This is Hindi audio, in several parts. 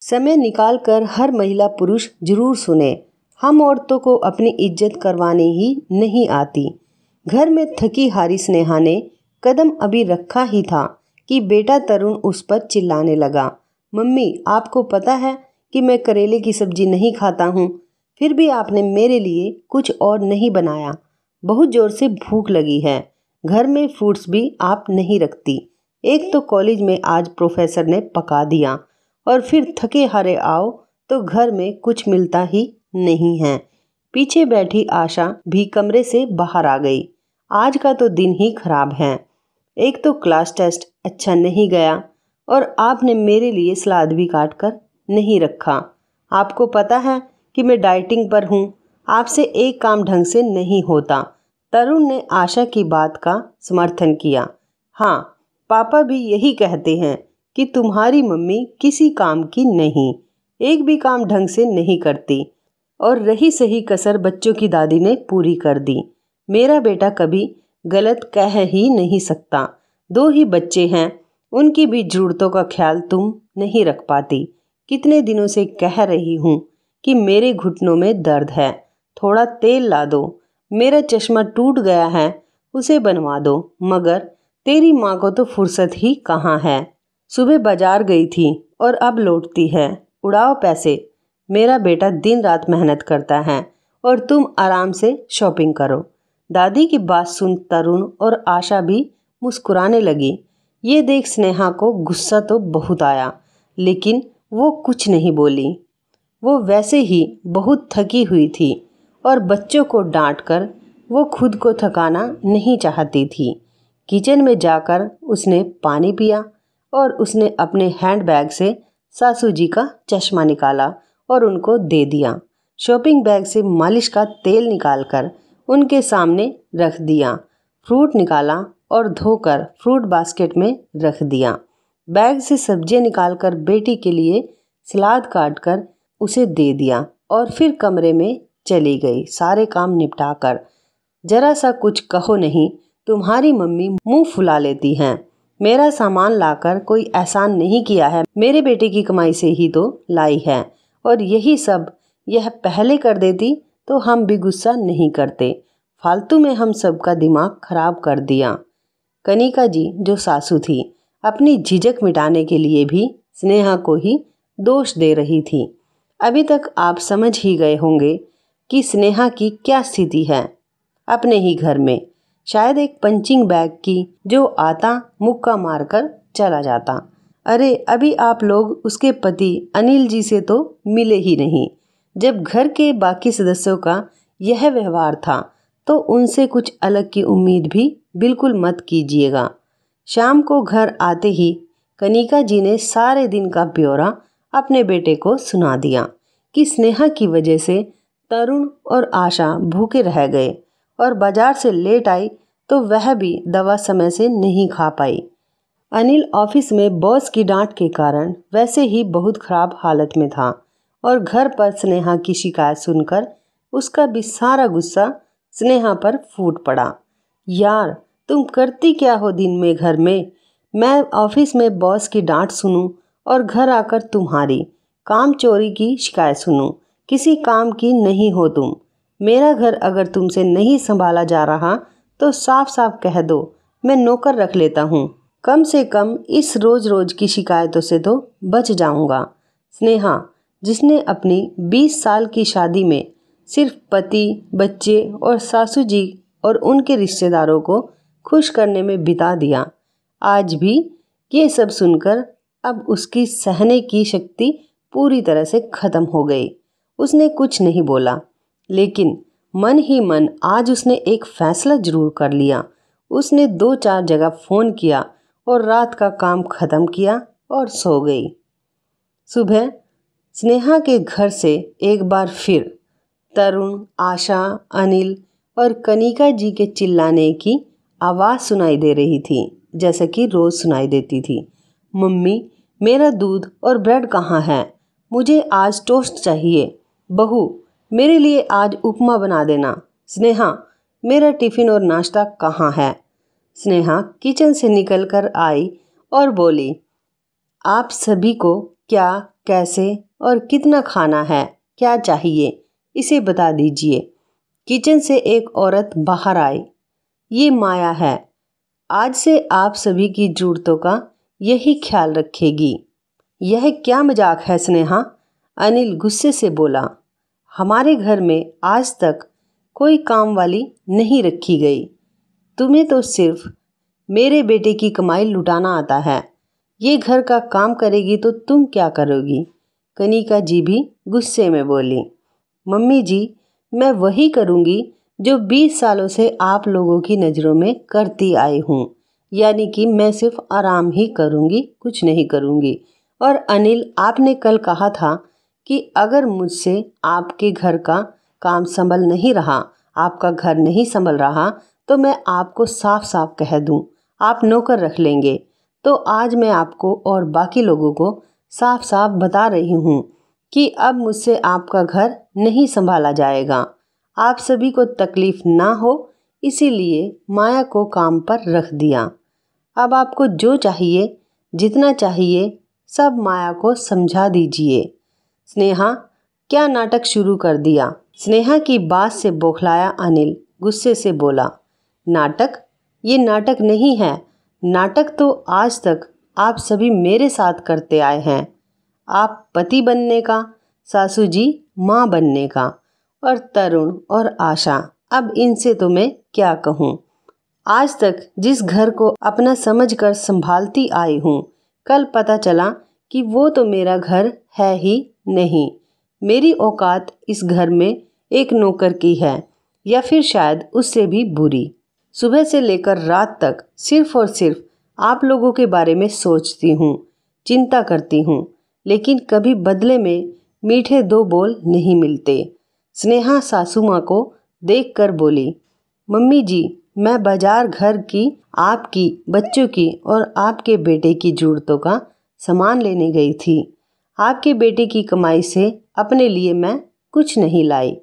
समय निकालकर हर महिला पुरुष जरूर सुने। हम औरतों को अपनी इज्जत करवाने ही नहीं आती। घर में थकी हारी स्नेहा ने कदम अभी रखा ही था कि बेटा तरुण उस पर चिल्लाने लगा, मम्मी आपको पता है कि मैं करेले की सब्जी नहीं खाता हूँ, फिर भी आपने मेरे लिए कुछ और नहीं बनाया। बहुत ज़ोर से भूख लगी है। घर में फ्रूट्स भी आप नहीं रखती। एक तो कॉलेज में आज प्रोफेसर ने पका दिया और फिर थके हारे आओ तो घर में कुछ मिलता ही नहीं है। पीछे बैठी आशा भी कमरे से बाहर आ गई। आज का तो दिन ही खराब है। एक तो क्लास टेस्ट अच्छा नहीं गया और आपने मेरे लिए सलाद भी काट कर नहीं रखा। आपको पता है कि मैं डाइटिंग पर हूँ, आपसे एक काम ढंग से नहीं होता। तरुण ने आशा की बात का समर्थन किया, हाँ पापा भी यही कहते हैं कि तुम्हारी मम्मी किसी काम की नहीं, एक भी काम ढंग से नहीं करती और रही सही कसर बच्चों की दादी ने पूरी कर दी। मेरा बेटा कभी गलत कह ही नहीं सकता। दो ही बच्चे हैं, उनकी भी ज़रूरतों का ख्याल तुम नहीं रख पाती। कितने दिनों से कह रही हूँ कि मेरे घुटनों में दर्द है, थोड़ा तेल ला दो, मेरा चश्मा टूट गया है उसे बनवा दो, मगर तेरी माँ को तो फुर्सत ही कहाँ है। सुबह बाजार गई थी और अब लौटती है, उड़ाओ पैसे। मेरा बेटा दिन रात मेहनत करता है और तुम आराम से शॉपिंग करो। दादी की बात सुन तरुण और आशा भी मुस्कुराने लगी। ये देख स्नेहा को गुस्सा तो बहुत आया, लेकिन वो कुछ नहीं बोली। वो वैसे ही बहुत थकी हुई थी और बच्चों को डांटकर वो खुद को थकाना नहीं चाहती थी। किचन में जाकर उसने पानी पिया और उसने अपने हैंडबैग से सासू जी का चश्मा निकाला और उनको दे दिया। शॉपिंग बैग से मालिश का तेल निकालकर उनके सामने रख दिया। फ्रूट निकाला और धोकर फ्रूट बास्केट में रख दिया। बैग से सब्जियां निकालकर बेटी के लिए सलाद काटकर उसे दे दिया और फिर कमरे में चली गई। सारे काम निपटाकर, जरा सा कुछ कहो नहीं, तुम्हारी मम्मी मुंह फुला लेती हैं। मेरा सामान लाकर कोई एहसान नहीं किया है, मेरे बेटे की कमाई से ही तो लाई है और यही सब। यह पहले कर देती तो हम भी गुस्सा नहीं करते। फालतू में हम सबका दिमाग खराब कर दिया। कनिका जी जो सासू थी, अपनी झिझक मिटाने के लिए भी स्नेहा को ही दोष दे रही थी। अभी तक आप समझ ही गए होंगे कि स्नेहा की क्या स्थिति है। अपने ही घर में शायद एक पंचिंग बैग की जो आता मुक्का मारकर चला जाता। अरे अभी आप लोग उसके पति अनिल जी से तो मिले ही नहीं। जब घर के बाकी सदस्यों का यह व्यवहार था तो उनसे कुछ अलग की उम्मीद भी बिल्कुल मत कीजिएगा। शाम को घर आते ही कनिका जी ने सारे दिन का ब्यौरा अपने बेटे को सुना दिया कि स्नेहा की वजह से तरुण और आशा भूखे रह गए और बाजार से लेट आई तो वह भी दवा समय से नहीं खा पाई। अनिल ऑफिस में बॉस की डांट के कारण वैसे ही बहुत ख़राब हालत में था और घर पर स्नेहा की शिकायत सुनकर उसका भी सारा गुस्सा स्नेहा पर फूट पड़ा। यार तुम करती क्या हो दिन में घर में? मैं ऑफिस में बॉस की डांट सुनूं और घर आकर तुम्हारी काम चोरी की शिकायत सुनूं? किसी काम की नहीं हो तुम। मेरा घर अगर तुमसे नहीं संभाला जा रहा तो साफ साफ कह दो, मैं नौकर रख लेता हूँ। कम से कम इस रोज़ रोज़ की शिकायतों से तो बच जाऊँगा। स्नेहा जिसने अपनी 20 साल की शादी में सिर्फ पति, बच्चे और सासू जी और उनके रिश्तेदारों को खुश करने में बिता दिया, आज भी ये सब सुनकर अब उसकी सहने की शक्ति पूरी तरह से ख़त्म हो गई। उसने कुछ नहीं बोला, लेकिन मन ही मन आज उसने एक फ़ैसला ज़रूर कर लिया। उसने 2-4 जगह फ़ोन किया और रात का काम ख़त्म किया और सो गई। सुबह स्नेहा के घर से एक बार फिर तरुण, आशा, अनिल और कनिका जी के चिल्लाने की आवाज़ सुनाई दे रही थी, जैसा कि रोज़ सुनाई देती थी। मम्मी मेरा दूध और ब्रेड कहाँ है? मुझे आज टोस्ट चाहिए। बहू मेरे लिए आज उपमा बना देना। स्नेहा मेरा टिफ़िन और नाश्ता कहाँ है? स्नेहा किचन से निकलकर आई और बोली, आप सभी को क्या कैसे और कितना खाना है, क्या चाहिए, इसे बता दीजिए। किचन से एक औरत बाहर आई। ये माया है। आज से आप सभी की ज़रूरतों का यही ख्याल रखेगी। यह क्या मजाक है स्नेहा, अनिल गुस्से से बोला। हमारे घर में आज तक कोई काम वाली नहीं रखी गई। तुम्हें तो सिर्फ मेरे बेटे की कमाई लुटाना आता है। ये घर का काम करेगी तो तुम क्या करोगी? कनिका जी भी गुस्से में बोली। मम्मी जी, मैं वही करूँगी जो 20 सालों से आप लोगों की नज़रों में करती आई हूँ, यानी कि मैं सिर्फ आराम ही करूँगी, कुछ नहीं करूँगी। और अनिल, आपने कल कहा था कि अगर मुझसे आपके घर का काम संभल नहीं रहा, आपका घर नहीं संभल रहा, तो मैं आपको साफ साफ कह दूं, आप नौकर रख लेंगे। तो आज मैं आपको और बाकी लोगों को साफ साफ बता रही हूं कि अब मुझसे आपका घर नहीं संभाला जाएगा। आप सभी को तकलीफ़ ना हो, इसीलिए माया को काम पर रख दिया। अब आपको जो चाहिए, जितना चाहिए, सब माया को समझा दीजिए। स्नेहा, क्या नाटक शुरू कर दिया? स्नेहा की बात से बौखलाया अनिल गुस्से से बोला। नाटक? ये नाटक नहीं है। नाटक तो आज तक आप सभी मेरे साथ करते आए हैं। आप पति बनने का, सासू जी माँ बनने का, और तरुण और आशा, अब इनसे तो मैं क्या कहूँ। आज तक जिस घर को अपना समझकर संभालती आई हूँ, कल पता चला कि वो तो मेरा घर है ही नहीं। मेरी औकात इस घर में एक नौकर की है, या फिर शायद उससे भी बुरी। सुबह से लेकर रात तक सिर्फ और सिर्फ आप लोगों के बारे में सोचती हूँ, चिंता करती हूँ, लेकिन कभी बदले में मीठे दो बोल नहीं मिलते। स्नेहा सासू माँ को देखकर बोली, मम्मी जी, मैं बाजार घर की, आपकी, बच्चों की और आपके बेटे की ज़रूरतों का सामान लेने गई थी। आपके बेटे की कमाई से अपने लिए मैं कुछ नहीं लाई।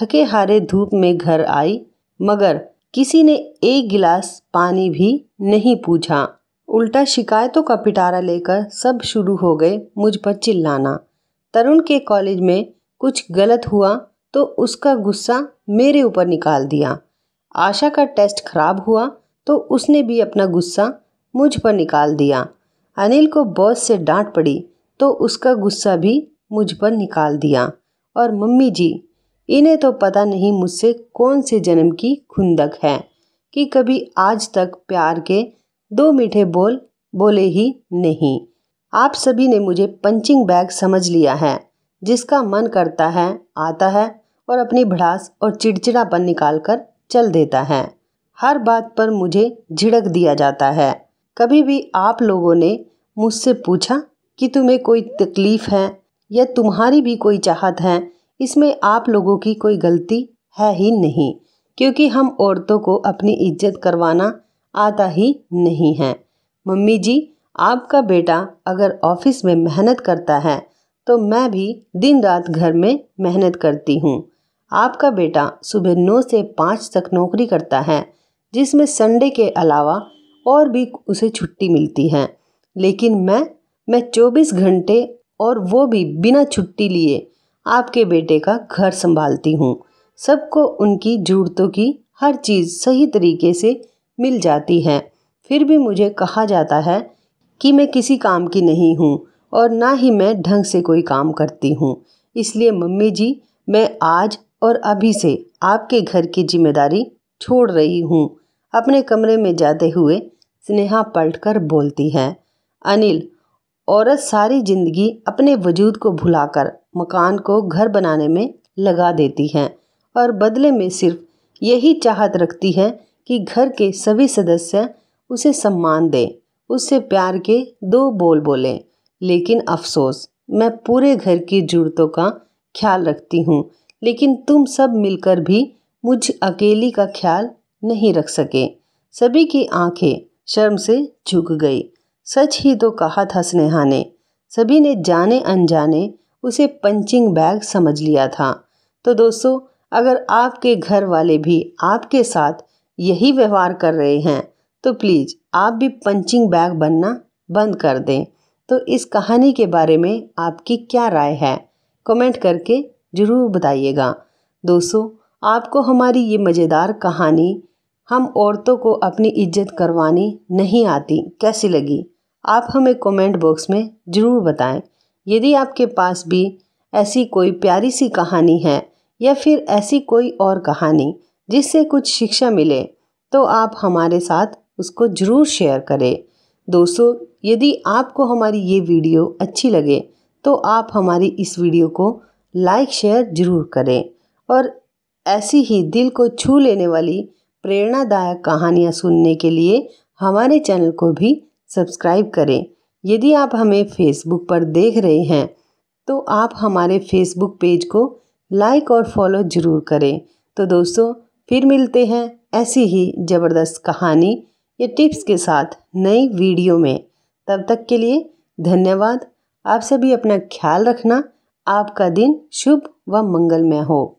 थके हारे धूप में घर आई, मगर किसी ने एक गिलास पानी भी नहीं पूछा। उल्टा शिकायतों का पिटारा लेकर सब शुरू हो गए मुझ पर चिल्लाना। तरुण के कॉलेज में कुछ गलत हुआ तो उसका गुस्सा मेरे ऊपर निकाल दिया। आशा का टेस्ट खराब हुआ तो उसने भी अपना गुस्सा मुझ पर निकाल दिया। अनिल को बॉस से डांट पड़ी तो उसका गुस्सा भी मुझ पर निकाल दिया। और मम्मी जी, इन्हें तो पता नहीं मुझसे कौन से जन्म की खुंदक है कि कभी आज तक प्यार के दो मीठे बोल बोले ही नहीं। आप सभी ने मुझे पंचिंग बैग समझ लिया है। जिसका मन करता है आता है और अपनी भड़ास और चिड़चिड़ापन निकाल कर चल देता है। हर बात पर मुझे झिड़क दिया जाता है। कभी भी आप लोगों ने मुझसे पूछा कि तुम्हें कोई तकलीफ़ है या तुम्हारी भी कोई चाहत है, इसमें आप लोगों की कोई गलती है ही नहीं, क्योंकि हम औरतों को अपनी इज्जत करवाना आता ही नहीं है। मम्मी जी, आपका बेटा अगर ऑफिस में मेहनत करता है तो मैं भी दिन रात घर में मेहनत करती हूँ। आपका बेटा सुबह 9 से 5 तक नौकरी करता है, जिसमें संडे के अलावा और भी उसे छुट्टी मिलती है। लेकिन मैं 24 घंटे और वो भी बिना छुट्टी लिए आपके बेटे का घर संभालती हूँ। सबको उनकी ज़रूरतों की हर चीज़ सही तरीके से मिल जाती है, फिर भी मुझे कहा जाता है कि मैं किसी काम की नहीं हूँ और ना ही मैं ढंग से कोई काम करती हूँ। इसलिए मम्मी जी, मैं आज और अभी से आपके घर की जिम्मेदारी छोड़ रही हूँ। अपने कमरे में जाते हुए स्नेहा पलटकर बोलती है, अनिल, औरत सारी ज़िंदगी अपने वजूद को भुलाकर मकान को घर बनाने में लगा देती है और बदले में सिर्फ यही चाहत रखती है कि घर के सभी सदस्य उसे सम्मान दें, उससे प्यार के दो बोल बोलें। लेकिन अफसोस, मैं पूरे घर की ज़रूरतों का ख्याल रखती हूँ, लेकिन तुम सब मिलकर भी मुझ अकेली का ख्याल नहीं रख सके। सभी की आंखें शर्म से झुक गई। सच ही तो कहा था स्नेहा ने, सभी ने जाने अनजाने उसे पंचिंग बैग समझ लिया था। तो दोस्तों, अगर आपके घर वाले भी आपके साथ यही व्यवहार कर रहे हैं तो प्लीज़ आप भी पंचिंग बैग बनना बंद कर दें। तो इस कहानी के बारे में आपकी क्या राय है, कमेंट करके ज़रूर बताइएगा। दोस्तों, आपको हमारी ये मज़ेदार कहानी हम औरतों को अपनी इज्जत करवानी नहीं आती कैसी लगी, आप हमें कमेंट बॉक्स में ज़रूर बताएं। यदि आपके पास भी ऐसी कोई प्यारी सी कहानी है या फिर ऐसी कोई और कहानी जिससे कुछ शिक्षा मिले तो आप हमारे साथ उसको ज़रूर शेयर करें। दोस्तों, यदि आपको हमारी ये वीडियो अच्छी लगे तो आप हमारी इस वीडियो को लाइक शेयर ज़रूर करें और ऐसी ही दिल को छू लेने वाली प्रेरणादायक कहानियाँ सुनने के लिए हमारे चैनल को भी सब्सक्राइब करें। यदि आप हमें फेसबुक पर देख रहे हैं तो आप हमारे फेसबुक पेज को लाइक और फॉलो ज़रूर करें। तो दोस्तों, फिर मिलते हैं ऐसी ही ज़बरदस्त कहानी या टिप्स के साथ नई वीडियो में। तब तक के लिए धन्यवाद। आप सभी अपना ख्याल रखना। आपका दिन शुभ व मंगलमय हो।